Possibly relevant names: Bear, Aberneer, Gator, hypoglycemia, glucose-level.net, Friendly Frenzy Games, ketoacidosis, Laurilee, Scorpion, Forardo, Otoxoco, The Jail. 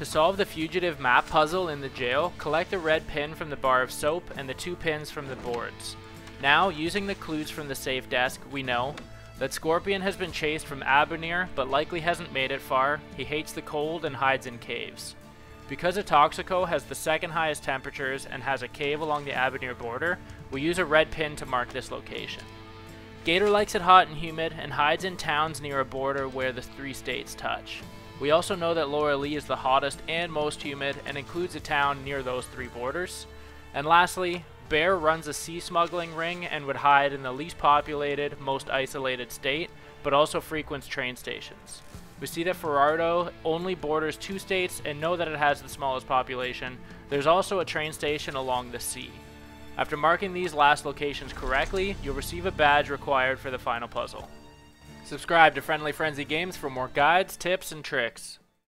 To solve the fugitive map puzzle in the jail, collect the red pin from the bar of soap and the two pins from the boards. Now, using the clues from the safe desk, we know that Scorpion has been chased from Aberneer, but likely hasn't made it far. He hates the cold and hides in caves. Because Otoxoco has the second highest temperatures and has a cave along the Aberneer border, we use a red pin to mark this location. Gator likes it hot and humid and hides in towns near a border where the three states touch. We also know that Laurilee is the hottest and most humid and includes a town near those three borders. And lastly, Bear runs a sea smuggling ring and would hide in the least populated, most isolated state, but also frequents train stations. We see that Forardo only borders two states and know that it has the smallest population. There's also a train station along the sea. After marking these last locations correctly, you'll receive a badge required for the final puzzle. Subscribe to Friendly Frenzy Games for more guides, tips, and tricks.